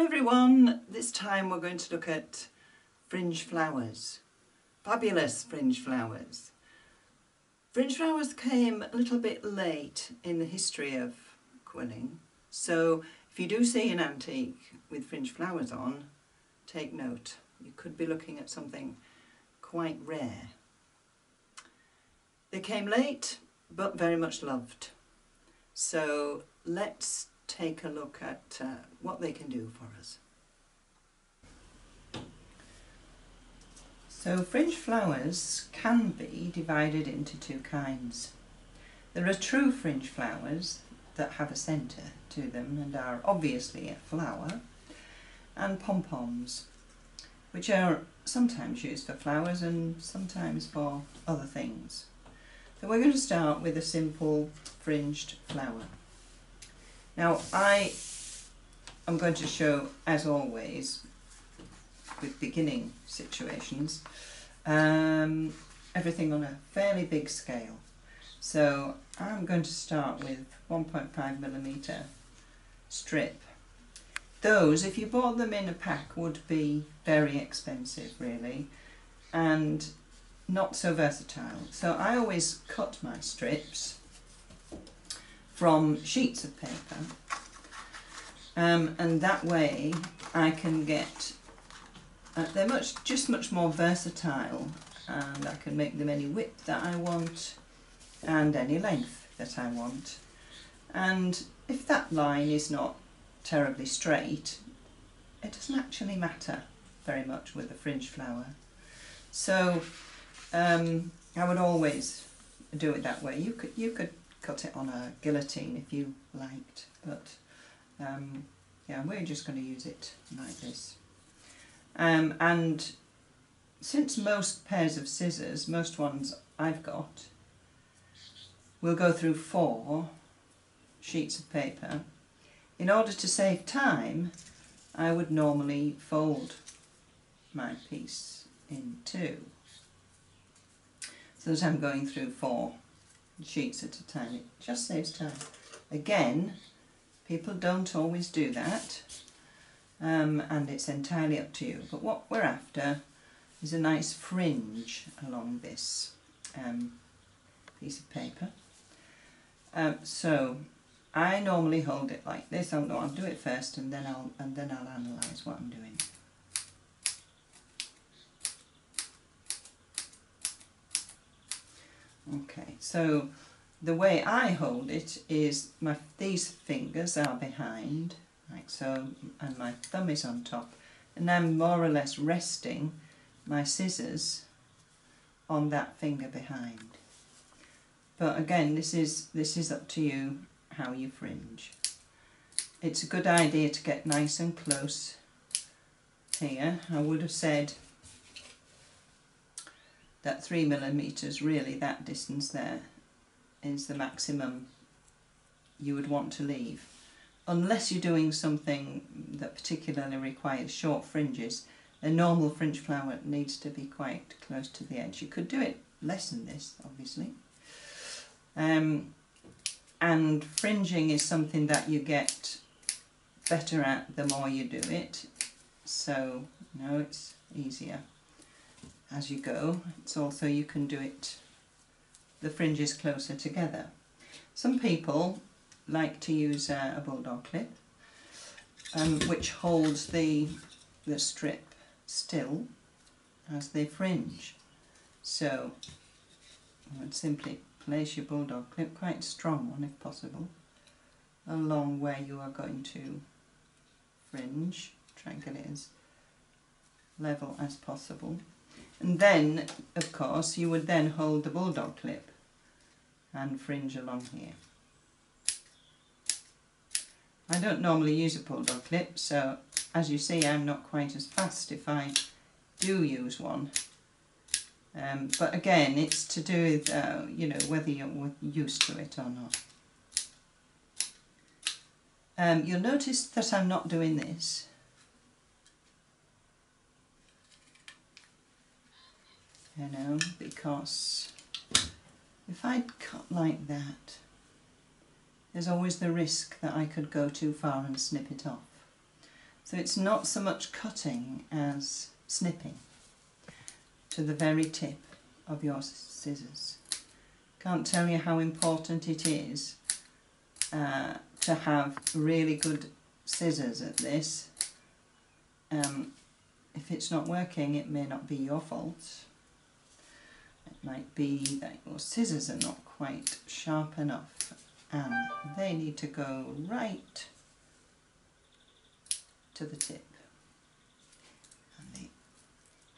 Hi everyone, this time we're going to look at fringe flowers, fabulous fringe flowers. Fringe flowers came a little bit late in the history of quilling, so if you do see an antique with fringe flowers on, take note. You could be looking at something quite rare. They came late but very much loved, so let's take a look at what they can do for us. So fringe flowers can be divided into two kinds. There are true fringe flowers that have a centre to them and are obviously a flower, and pom-poms, which are sometimes used for flowers and sometimes for other things. So we're going to start with a simple fringed flower. Now I am going to show, as always with beginning situations, everything on a fairly big scale. So I'm going to start with 1.5mm strip. Those, if you bought them in a pack, would be very expensive really, and not so versatile. So I always cut my strips from sheets of paper, and that way I can get, they're just much more versatile, and I can make them any width that I want and any length that I want. And if that line is not terribly straight, it doesn't actually matter very much with a fringe flower. So I would always do it that way. You could cut it on a guillotine if you liked, but yeah, we're just going to use it like this. And since most pairs of scissors, most ones I've got, will go through 4 sheets of paper, in order to save time I would normally fold my piece in 2, so that I'm going through 4 sheets at a time. It just saves time. Again, people don't always do that, and it's entirely up to you, but what we're after is a nice fringe along this piece of paper. So I normally hold it like this. I'll do it first, and then I'll analyse what I'm doing. Okay, so the way I hold it is these fingers are behind, like so, and my thumb is on top, and I'm more or less resting my scissors on that finger behind. But again, this is up to you how you fringe. It's a good idea to get nice and close here. I would have said that 3mm, really, that distance there is the maximum you would want to leave, unless you're doing something that particularly requires short fringes. A normal fringe flower needs to be quite close to the edge. You could do it less than this, obviously, and fringing is something that you get better at the more you do it, so no, it's easier as you go. It's also, you can do it, the fringes closer together. Some people like to use a bulldog clip, which holds the strip still as they fringe. So I would simply place your bulldog clip, quite a strong one if possible, along where you are going to fringe. Try and get it as level as possible. And then, of course, you would then hold the bulldog clip and fringe along here. I don't normally use a bulldog clip, so as you see, I'm not quite as fast if I do use one. But again, it's to do with you know, whether you're used to it or not. You'll notice that I'm not doing this. You know, because if I'd cut like that, there's always the risk that I could go too far and snip it off. So it's not so much cutting as snipping to the very tip of your scissors. Can't tell you how important it is to have really good scissors at this. If it's not working, it may not be your fault. It might be that your scissors are not quite sharp enough and they need to go right to the tip, and the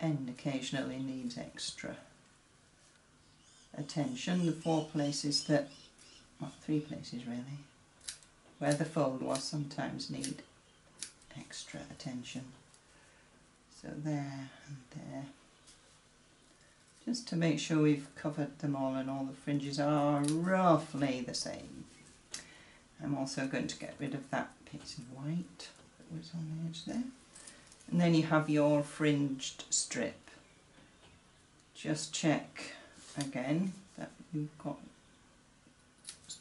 end occasionally needs extra attention. The four places that, well, three places really, where the fold was sometimes need extra attention. So there and there. Just to make sure we've covered them all and all the fringes are roughly the same. I'm also going to get rid of that piece of white that was on the edge there. And then you have your fringed strip. Just check again that you've got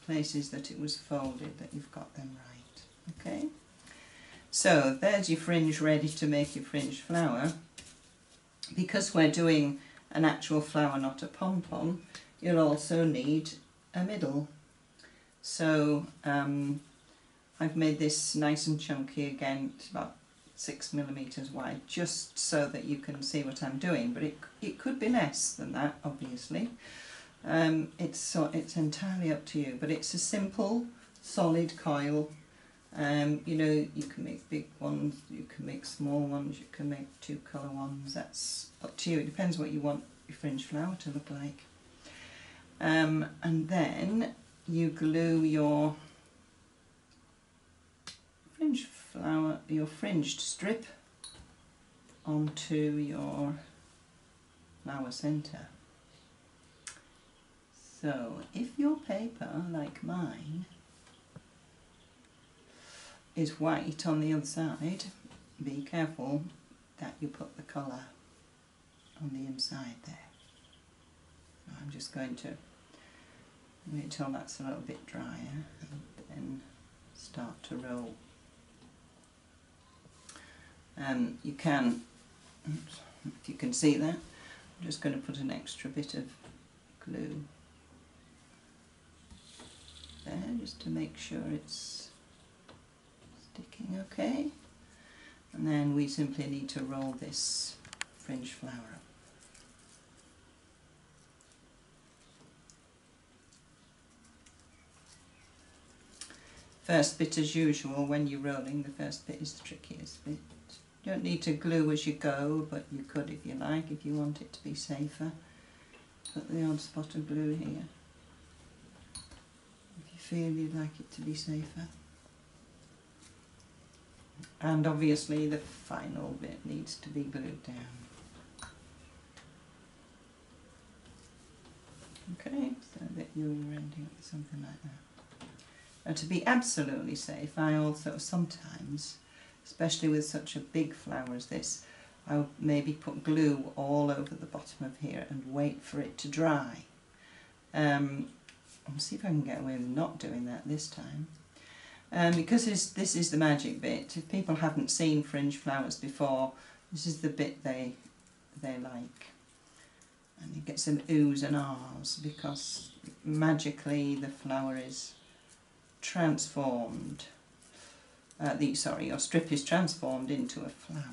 places that it was folded, that you've got them right. Okay? So there's your fringe ready to make your fringed flower. Because we're doing an actual flower, not a pom-pom, you'll also need a middle. So I've made this nice and chunky again. It's about 6 millimeters wide, just so that you can see what I'm doing, but it could be less than that, obviously. It's entirely up to you, but it's a simple solid coil. You know, you can make big ones, you can make small ones, you can make two colour ones. That's up to you. It depends what you want your fringe flower to look like. And then you glue your fringe flower, your fringed strip, onto your flower centre. So if your paper, like mine, is white on the other side, be careful that you put the colour on the inside there. I'm just going to wait till that's a little bit drier and then start to roll. You can, oops, if you can see that, I'm just going to put an extra bit of glue there, just to make sure it's sticking okay, and then we simply need to roll this fringe flower up. First bit as usual when you're rolling, the first bit is the trickiest bit. You don't need to glue as you go, but you could if you like, if you want it to be safer. Put the odd spot of glue here. Feel you'd like it to be safer. And obviously the final bit needs to be glued down. Okay, so that you're ending up with something like that. Now, to be absolutely safe, I also sometimes, especially with such a big flower as this, I'll maybe put glue all over the bottom of here and wait for it to dry. I'll see if I can get away with not doing that this time. Because this is the magic bit. If people haven't seen fringe flowers before, this is the bit they like. And you get some oohs and ahs because magically the flower is transformed. Your strip is transformed into a flower,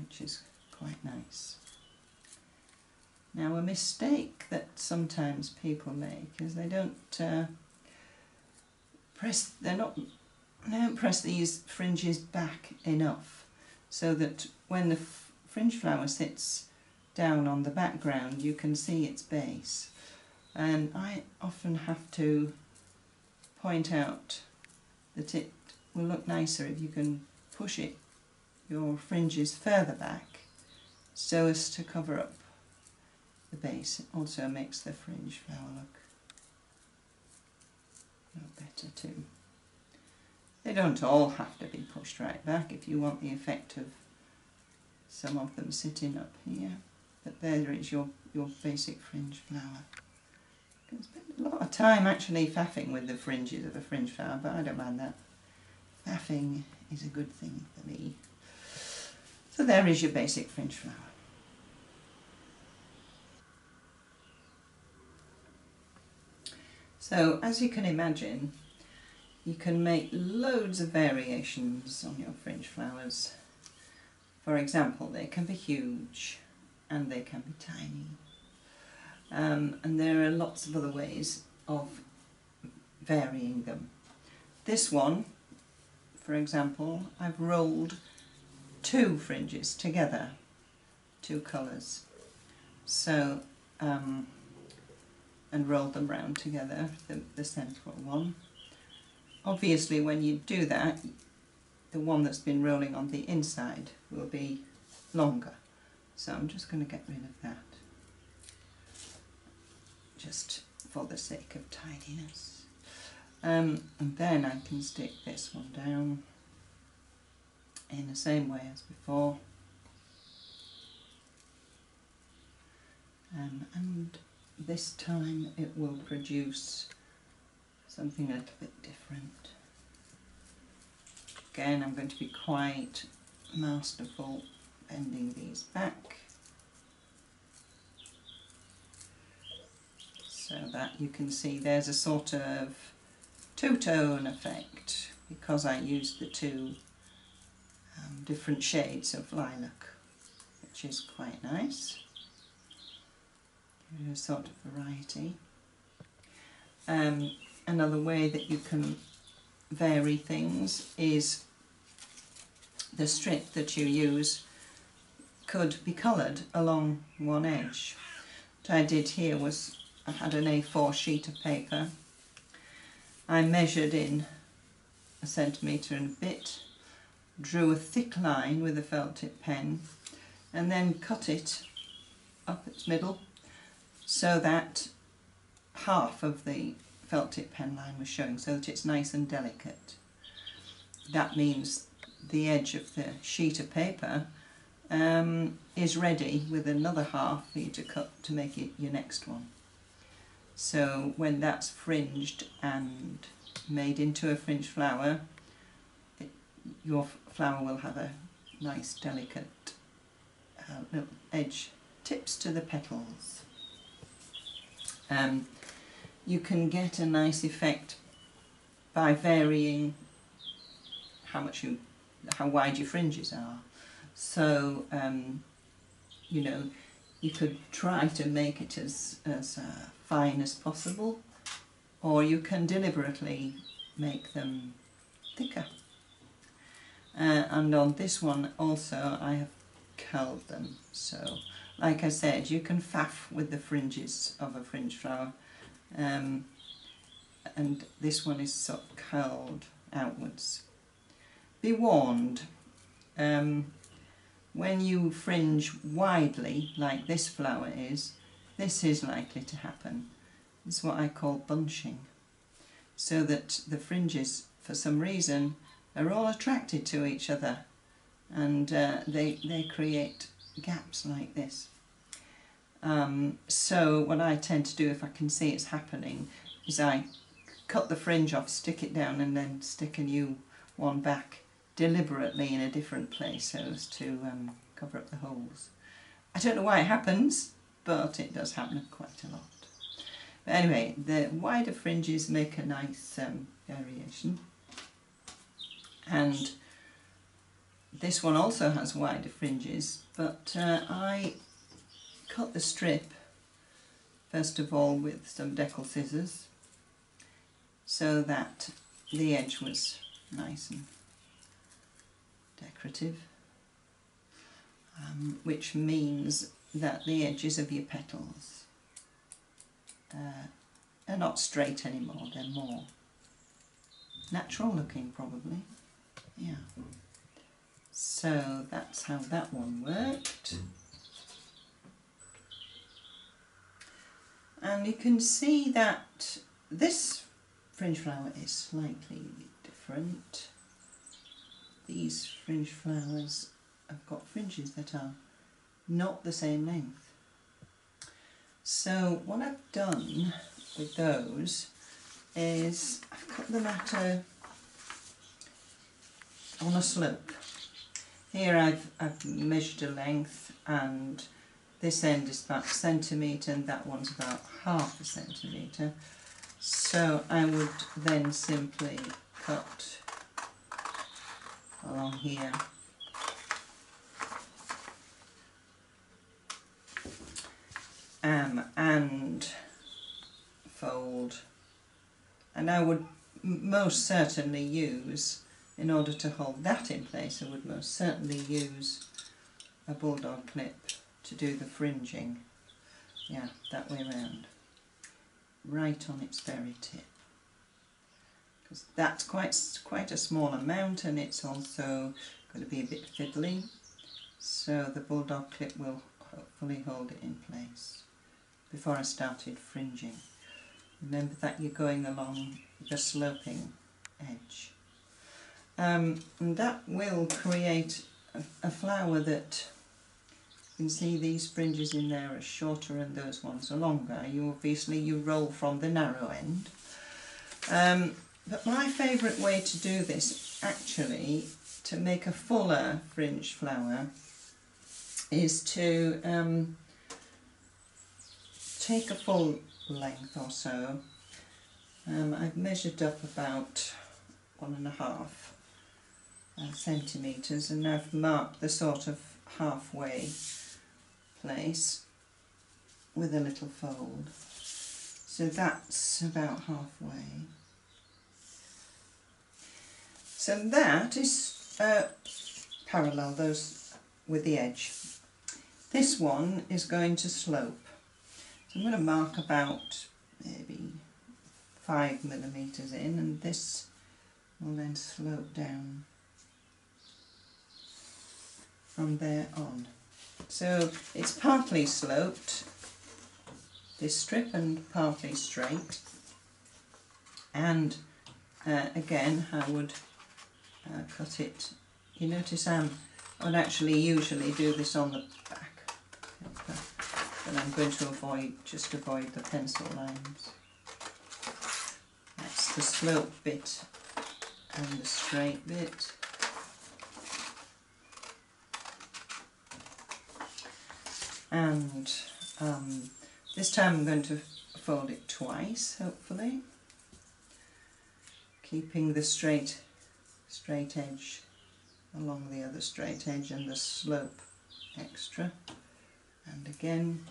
which is quite nice. Now, a mistake that sometimes people make is they don't press these fringes back enough, so that when the fringe flower sits down on the background, you can see its base. And I often have to point out that it will look nicer if you can push your fringes further back so as to cover up the base. It also makes the fringe flower look better too. They don't all have to be pushed right back if you want the effect of some of them sitting up here. But there is your basic fringe flower. You can spend a lot of time actually faffing with the fringes of a fringe flower, but I don't mind that. Faffing is a good thing for me. So there is your basic French flower. So as you can imagine, you can make loads of variations on your French flowers. For example, they can be huge and they can be tiny. And there are lots of other ways of varying them. This one, for example, I've rolled two fringes together, two colours, so and rolled them round together, the central one. Obviously, when you do that, the one that's been rolling on the inside will be longer. So I'm just going to get rid of that, just for the sake of tidiness. And then I can stick this one down in the same way as before. And this time it will produce something a little bit different. Again, I'm going to be quite masterful, bending these back, so that you can see there's a sort of two-tone effect, because I used the two different shades of lilac, which is quite nice. Give it a sort of variety. Another way that you can vary things is the strip that you use could be coloured along one edge. What I did here was I had an A4 sheet of paper. I measured in 1.5 centimetres, drew a thick line with a felt tip pen, and then cut it up its middle so that half of the felt tip pen line was showing, so that it's nice and delicate. That means the edge of the sheet of paper is ready with another half for you to cut to make it your next one. So when that's fringed and made into a fringed flower, your flower will have a nice delicate little edge tips to the petals. You can get a nice effect by varying how wide your fringes are. So you know, you could try to make it as fine as possible, or you can deliberately make them thicker. And on this one also I have curled them, so like I said, you can faff with the fringes of a fringe flower, and this one is sort of curled outwards. Be warned, when you fringe widely like this flower is, this is likely to happen. It's what I call bunching, so that the fringes for some reason are all attracted to each other, and they create gaps like this. So what I tend to do if I can see it's happening is I cut the fringe off, stick it down, and then stick a new one back deliberately in a different place so as to cover up the holes. I don't know why it happens, but it does happen quite a lot. But anyway, the wider fringes make a nice variation. And this one also has wider fringes, but I cut the strip first of all with some decal scissors so that the edge was nice and decorative, which means that the edges of your petals are not straight anymore, they're more natural looking probably. Yeah, so that's how that one worked. And you can see that this fringe flower is slightly different. These fringe flowers have got fringes that are not the same length. So what I've done with those is I've cut them at a on a slope. Here I've measured a length, and this end is about a centimetre and that one's about half a centimetre. So I would then simply cut along here. And fold, and I would most certainly use, in order to hold that in place, I would most certainly use a bulldog clip to do the fringing, yeah, that way round, right on its very tip, because that's quite a small amount, and it's also going to be a bit fiddly, so the bulldog clip will hopefully hold it in place before I started fringing. Remember that you're going along the sloping edge. And that will create a flower that, you can see these fringes in there are shorter and those ones are longer. You obviously roll from the narrow end. But my favourite way to do this, actually, to make a fuller fringe flower, is to take a full length or so. I've measured up about 1.5 centimetres, and I've marked the sort of halfway place with a little fold. So that's about halfway. So that is parallel, those with the edge. This one is going to slope. So I'm going to mark about maybe 5 millimetres in, and this will then slope down from there on. So it's partly sloped, this strip, and partly straight. And again, I would cut it. You notice I would actually usually do this on the back, but I'm going to avoid the pencil lines. That's the slope bit and the straight bit. And this time I'm going to fold it twice, hopefully, keeping the straight edge along the other straight edge and the slope extra. And again,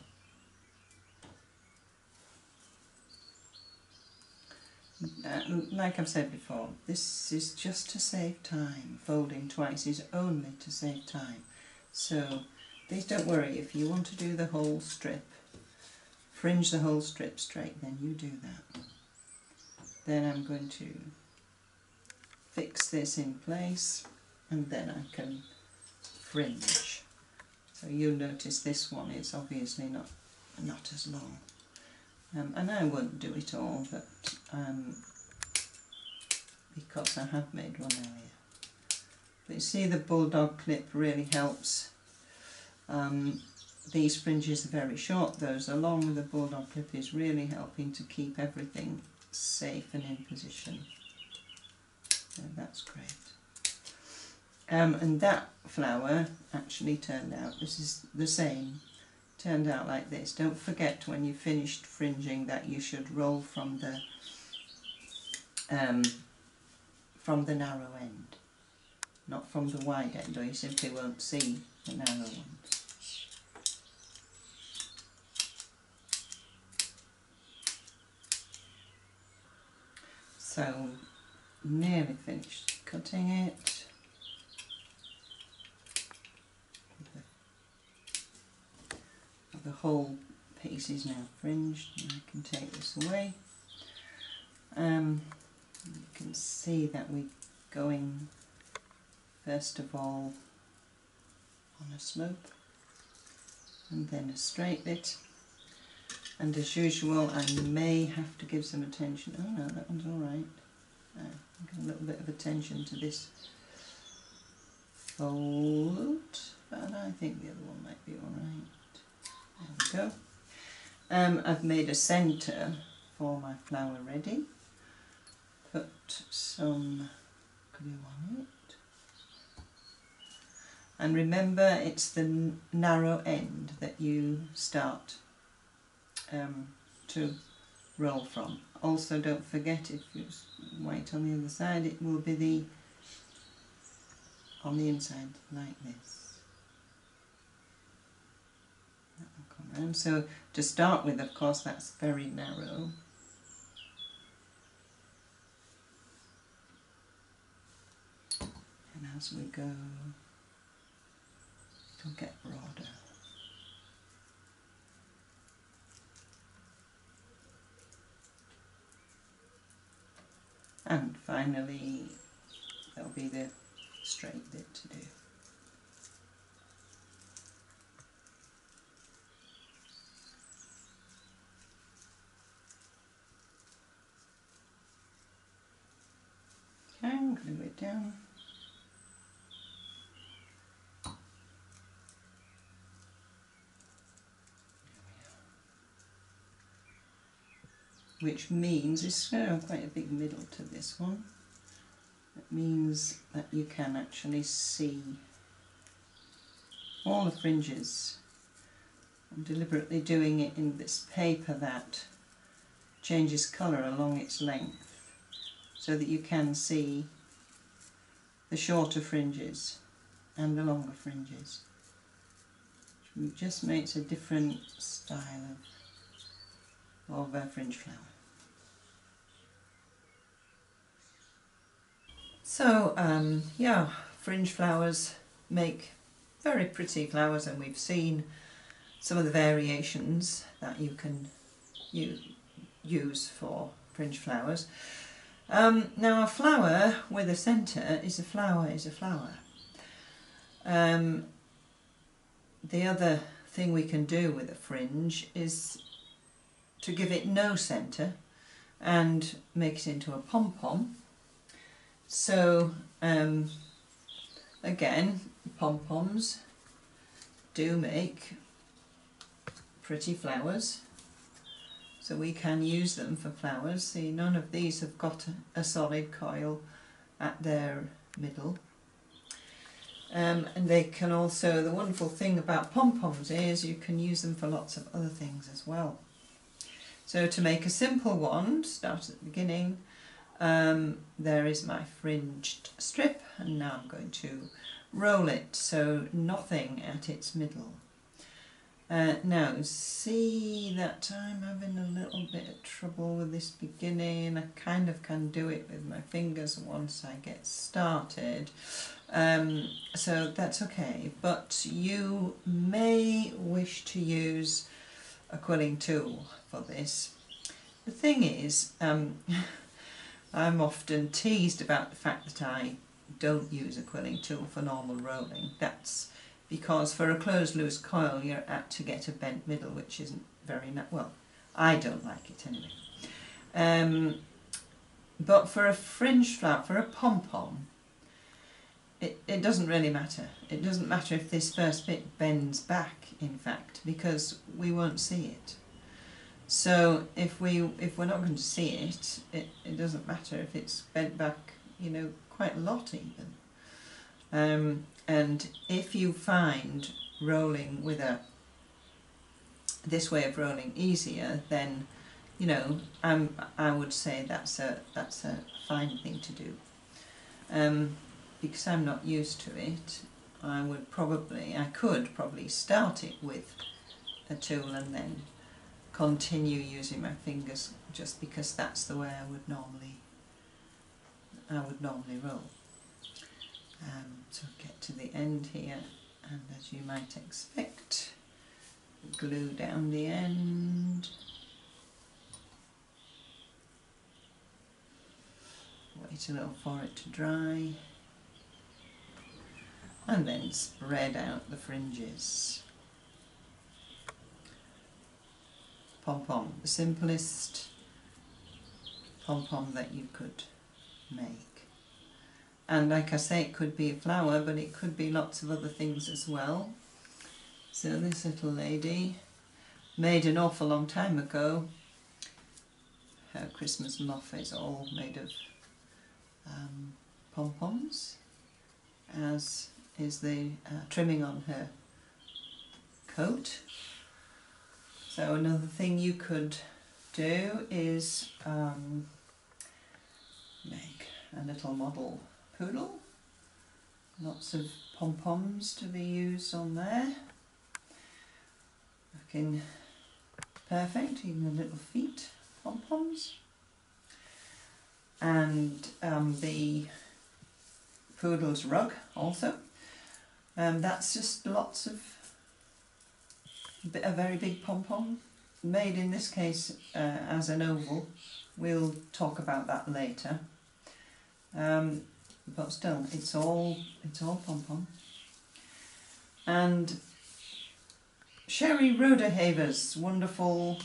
like I've said before, this is just to save time. Folding twice is only to save time. So please don't worry, if you want to do the whole strip, fringe the whole strip straight, then you do that. Then I'm going to fix this in place, and then I can fringe. So you'll notice this one is obviously not as long. And I won't do it all, but because I have made one earlier. But you see, the bulldog clip really helps. These fringes are very short, those are long. The bulldog clip is really helping to keep everything safe and in position. So that's great. And that flower actually turned out, this is the same, turned out like this. Don't forget, when you've finished fringing, that you should roll from the narrow end, not from the wide end, or you simply won't see the narrow ones. So, nearly finished cutting it. The whole piece is now fringed, and I can take this away. You can see that we're going, first of all, on a slope, and then a straight bit. And as usual, I may have to give some attention. Oh no, that one's alright. A little bit of attention to this fold, but I think the other one might be alright. There we go. I've made a centre for my flower ready. Put some glue on it. and remember it's the narrow end that you start to roll from. Also, don't forget, if you wait on the other side, it will be on the inside like this. That will come round. So to start with, of course, that's very narrow. And as we go, it'll get broader. And finally, that'll be the straight bit to do. Okay, I'm going to go down. Which means, it's quite a big middle to this one, it means that you can actually see all the fringes. I'm deliberately doing it in this paper that changes colour along its length, so that you can see the shorter fringes and the longer fringes. It just makes a different style of our fringe flower. So yeah, fringe flowers make very pretty flowers, and we've seen some of the variations that you can use for fringe flowers. Now, a flower with a centre is a flower. The other thing we can do with a fringe is to give it no centre and make it into a pom-pom. So again, pom-poms do make pretty flowers, so we can use them for flowers. See, none of these have got a solid coil at their middle. And they can also, the wonderful thing about pom-poms is you can use them for lots of other things as well. So to make a simple one, start at the beginning. There is my fringed strip, and now I'm going to roll it, so nothing at its middle. Now, see that I'm having a little bit of trouble with this beginning. I kind of can do it with my fingers once I get started, so that's okay, but you may wish to use a quilling tool for this. The thing is, I'm often teased about the fact that I don't use a quilling tool for normal rolling. That's because for a closed loose coil you're apt to get a bent middle, which isn't very nice. Well, I don't like it anyway. But for a fringe flower, for a pom-pom, it doesn't really matter. It doesn't matter if this first bit bends back, in fact, because we won't see it. So if we're not going to see it, it doesn't matter if it's bent back, you know, quite a lot even. And if you find rolling with this way of rolling easier, then, you know, I would say that's a fine thing to do. Because I'm not used to it, I could probably start it with a tool and then continue using my fingers, just because that's the way I would normally roll. So get to the end here, and as you might expect, glue down the end. Wait a little for it to dry. And then spread out the fringes. Pom-pom, the simplest pom-pom that you could make. And like I say, it could be a flower, but it could be lots of other things as well. So this little lady, made an awful long time ago, her Christmas muff is all made of pom-poms, as is the trimming on her coat. So another thing you could do is make a little model poodle. Lots of pom-poms to be used on there. Looking perfect, even the little feet, pom-poms. And the poodle's rug also. That's just lots of a very big pom-pom, made in this case as an oval. We'll talk about that later. But still, it's all pom-pom. And Sherry Roderhaver's wonderful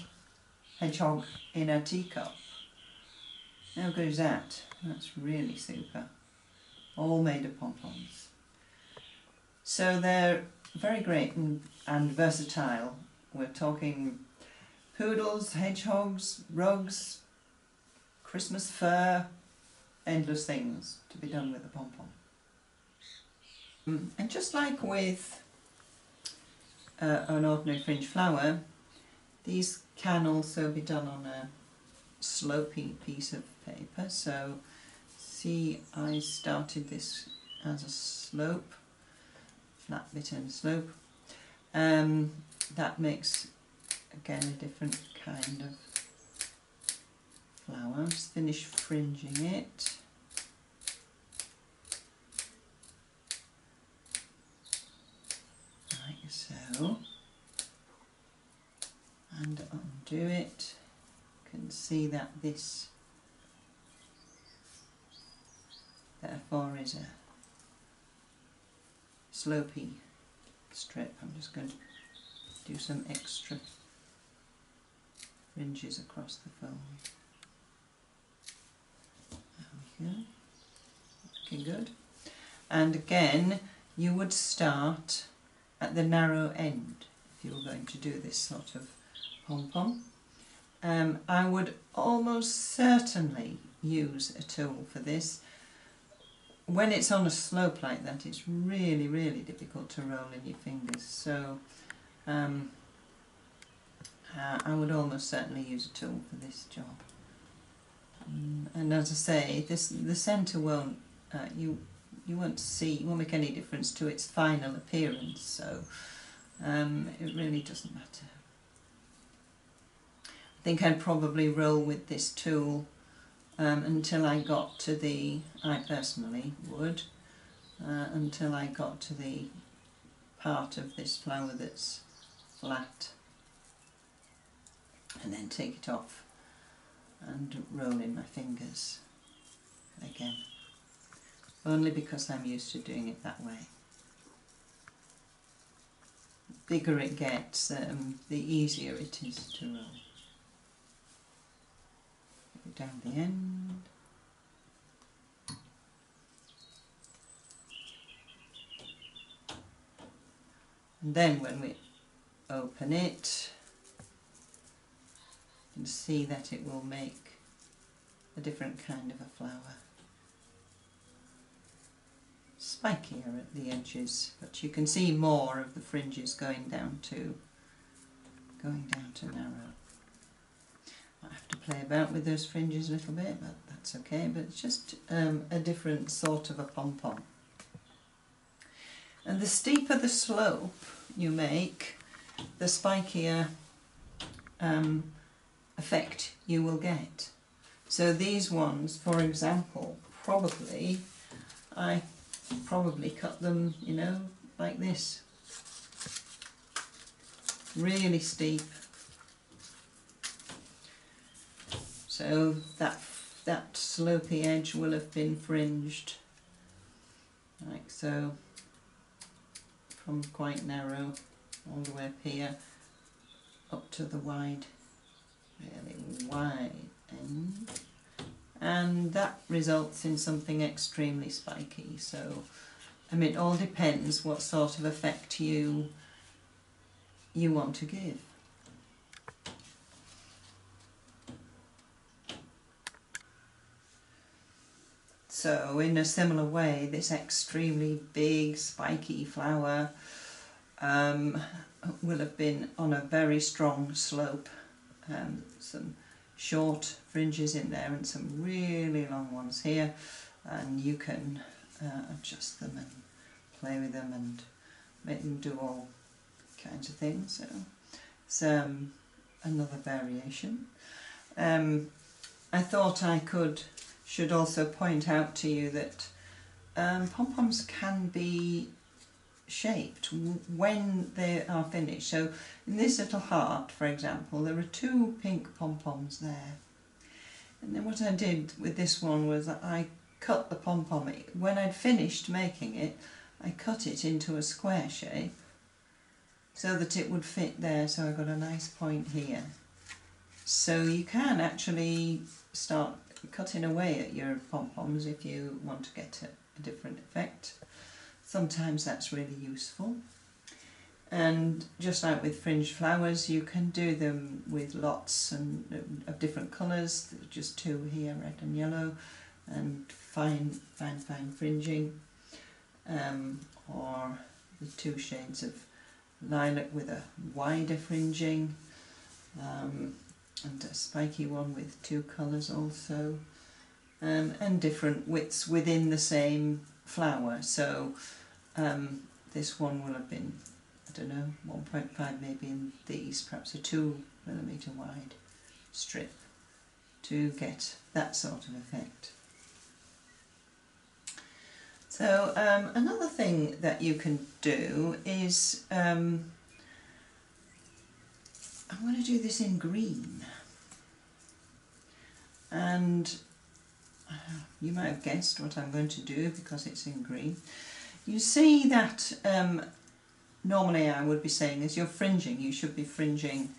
hedgehog in a teacup. How good is that? That's really super. All made of pom-poms. So they're very great and versatile. We're talking poodles, hedgehogs, rugs, Christmas fur, endless things to be done with the pom-pom. And just like with an ordinary fringe flower, these can also be done on a sloping piece of paper. So see, I started this as a slope, flat bit and slope. That makes again a different kind of flower. I'll just finish fringing it. Like so. And undo it. You can see that this therefore is a slopey strip. I'm just going to do some extra fringes across the fold. There we go. Looking good. And again, you would start at the narrow end if you were going to do this sort of pom-pom. I would almost certainly use a tool for this. When it's on a slope like that, it's really, really difficult to roll in your fingers. So I would almost certainly use a tool for this job. And as I say, the centre won't you won't see, it won't make any difference to its final appearance. So it really doesn't matter. I think I'd probably roll with this tool until I got to the, I personally would, until I got to the part of this flower that's flat, and then take it off and roll in my fingers again, only because I'm used to doing it that way. The bigger it gets, the easier it is to roll. Down the end. And then when we open it, you can see that it will make a different kind of a flower. Spikier at the edges, but you can see more of the fringes going down to narrow. I have to play about with those fringes a little bit, but that's okay. But it's just a different sort of a pom-pom. And the steeper the slope you make, the spikier effect you will get. So these ones, for example, I probably cut them, you know, like this. Really steep. So that slopey edge will have been fringed, like so, from quite narrow all the way up here, up to the wide, really wide end. And that results in something extremely spiky. So, I mean, it all depends what sort of effect you want to give. So in a similar way, this extremely big spiky flower will have been on a very strong slope, some short fringes in there and some really long ones here, and you can adjust them and play with them and make them do all kinds of things. So it's another variation. I thought I should also point out to you that pom-poms can be shaped when they are finished. So in this little heart, for example, there are two pink pom-poms there, and then what I did with this one was that I cut the pom-pom, when I'd finished making it, I cut it into a square shape so that it would fit there, so I got a nice point here. So you can actually start cutting away at your pom-poms if you want to get a different effect. Sometimes that's really useful. And just like with fringed flowers, you can do them with lots of different colours, just two here, red and yellow, and fine fringing, or the two shades of lilac with a wider fringing, and a spiky one with two colours also, and different widths within the same flower. So this one will have been, I don't know, 1.5 maybe in these, perhaps a 2mm wide strip to get that sort of effect. So another thing that you can do is, I'm going to do this in green, and you might have guessed what I'm going to do because it's in green. You see that normally I would be saying as you're fringing, you should be fringing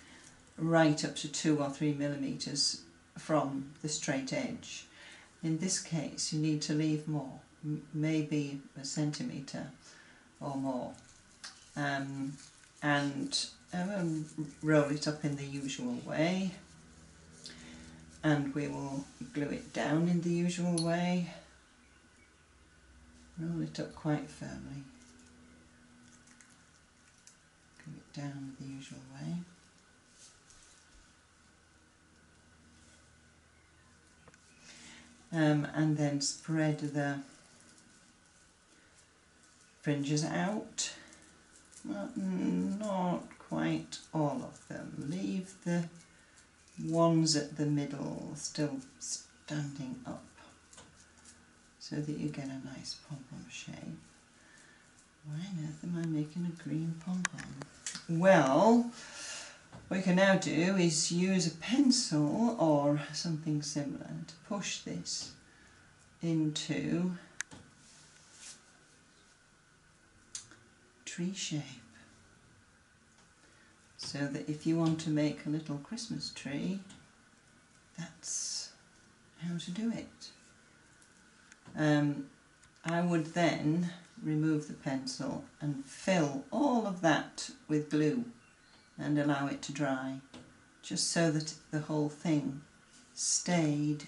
right up to 2 or 3mm from the straight edge. In this case, you need to leave more, maybe 1 centimetre or more, and roll it up in the usual way. And we will glue it down in the usual way, roll it up quite firmly, glue it down in the usual way. And then spread the fringes out, not quite all of them, leave the ones at the middle still standing up so that you get a nice pom-pom shape. Why on earth am I making a green pom-pom? Well, what you can now do is use a pencil or something similar to push this into tree shape, so that if you want to make a little Christmas tree, that's how to do it. I would then remove the pencil and fill all of that with glue and allow it to dry, just so that the whole thing stayed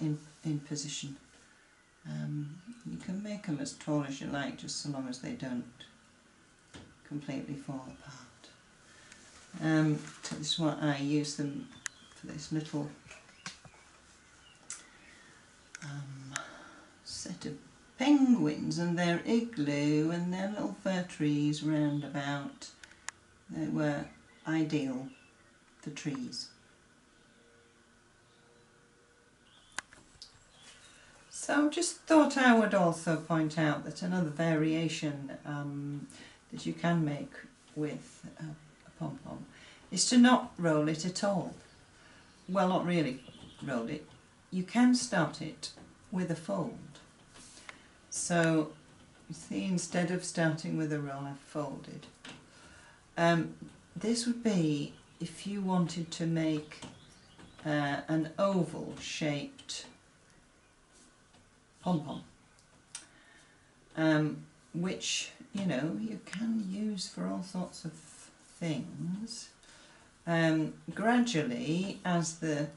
in position. You can make them as tall as you like, just so long as they don't completely fall apart. So this is what I use them for, this little set of penguins and their igloo and their little fir trees round about. They were ideal for trees. So just thought I would also point out that another variation that you can make with pom-pom is to not roll it at all. Well, not really roll it. You can start it with a fold. So you see, instead of starting with a roll, I've folded. This would be if you wanted to make an oval shaped pom-pom, which, you know, you can use for all sorts of things. Gradually, as the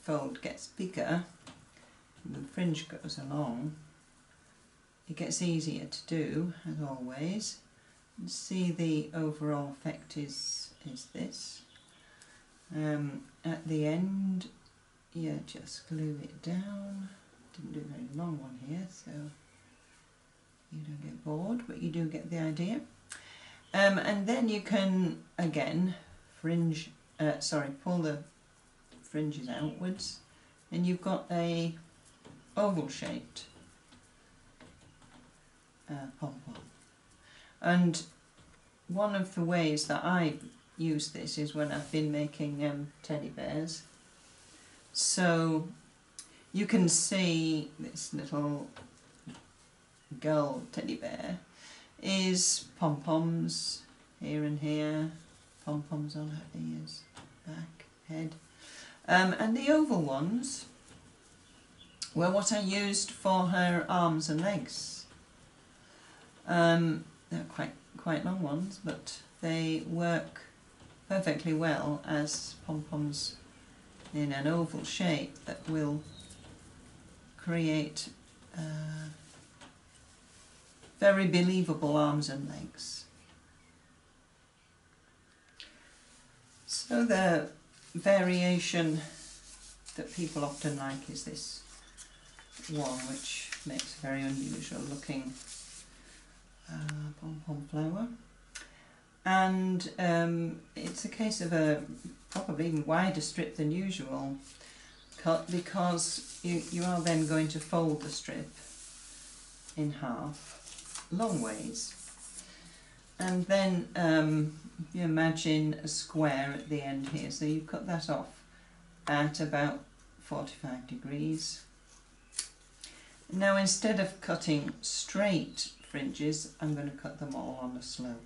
fold gets bigger, the fringe goes along, it gets easier to do as always. You see the overall effect is this. At the end, yeah, just glue it down. Didn't do a very long one here, so you don't get bored, but you do get the idea. And then you can again pull the fringes outwards, and you've got a oval-shaped pom-pom. And one of the ways that I use this is when I've been making teddy bears. So you can see this little girl teddy bear is pom-poms here and here, pom-poms on her ears, back, head. And the oval ones were what I used for her arms and legs. They're quite long ones, but they work perfectly well as pom-poms in an oval shape that will create very believable arms and legs. So the variation that people often like is this one, which makes a very unusual looking pom-pom flower. And it's a case of a probably even wider strip than usual cut, because you are then going to fold the strip in half long ways, and then you imagine a square at the end here, so you cut that off at about 45 degrees. Now, instead of cutting straight fringes, I'm going to cut them all on a slope.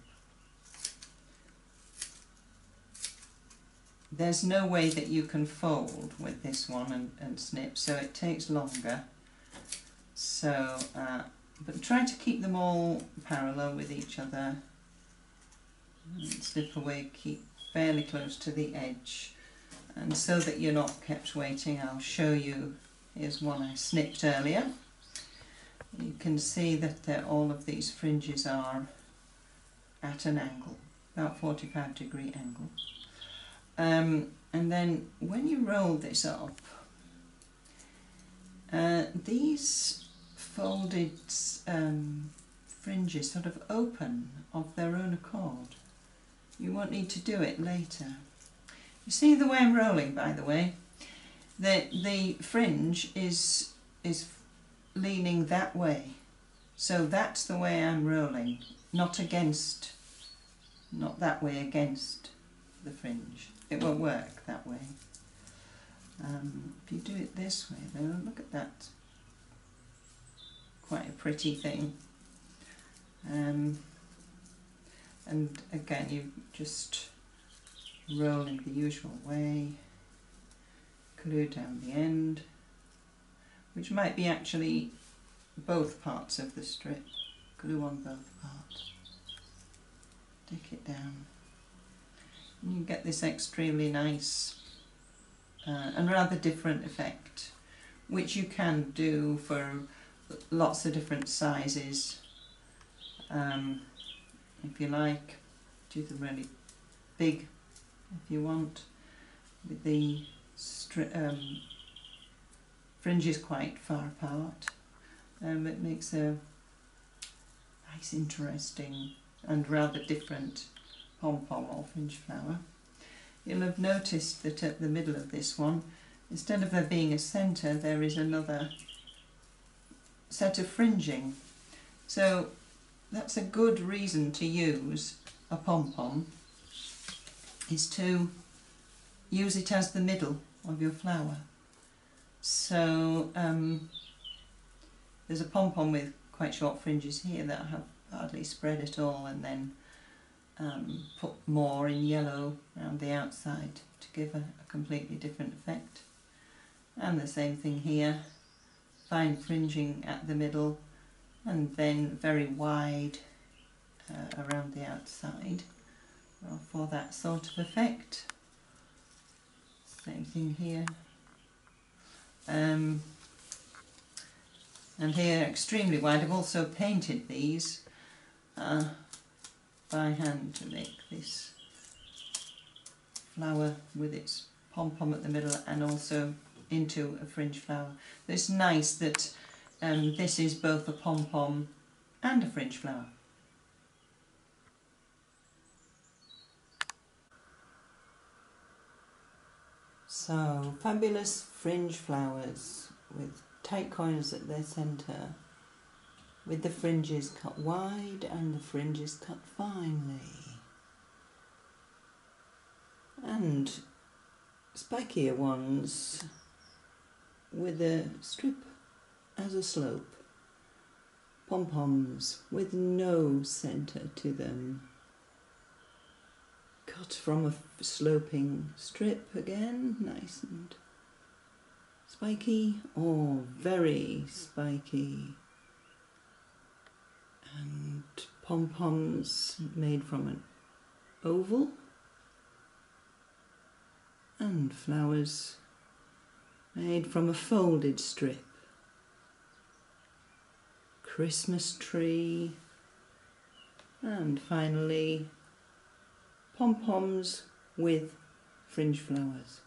There's no way that you can fold with this one and snip, so it takes longer. So, but try to keep them all parallel with each other. And slip away, keep fairly close to the edge. And so that you're not kept waiting, I'll show you. Here's one I snipped earlier. You can see that all of these fringes are at an angle, about 45 degree angle. And then when you roll this up, these folded fringes sort of open of their own accord. You won't need to do it later. You see the way I'm rolling, by the way? The fringe is leaning that way, so that's the way I'm rolling, not that way against the fringe. It won't work that way. If you do it this way, though, look at that. Quite a pretty thing. And again, you just roll in the usual way, glue down the end, which might be actually both parts of the strip. Glue on both parts. Stick it down. You get this extremely nice and rather different effect, which you can do for lots of different sizes. If you like, do them really big if you want, with the fringes quite far apart. It makes a nice, interesting and rather different pom-pom or fringe flower. You'll have noticed that at the middle of this one, instead of there being a centre, there is another set of fringing. So that's a good reason to use a pom-pom, is to use it as the middle of your flower. So there's a pom-pom with quite short fringes here that have hardly spread at all, and then put more in yellow around the outside to give a completely different effect. And the same thing here, fine fringing at the middle and then very wide around the outside for that sort of effect. Same thing here. and they are extremely wide. I've also painted these by hand to make this flower with its pom-pom at the middle and also into a fringe flower. But it's nice that this is both a pom-pom and a fringe flower. So, fabulous fringe flowers with tight coils at their centre, with the fringes cut wide and the fringes cut finely. And spikier ones with a strip as a slope. Pom-poms with no centre to them. Cut from a sloping strip again, nice and spiky or very spiky. And pom-poms made from an oval. And flowers made from a folded strip. Christmas tree. And finally, pom-poms with fringe flowers.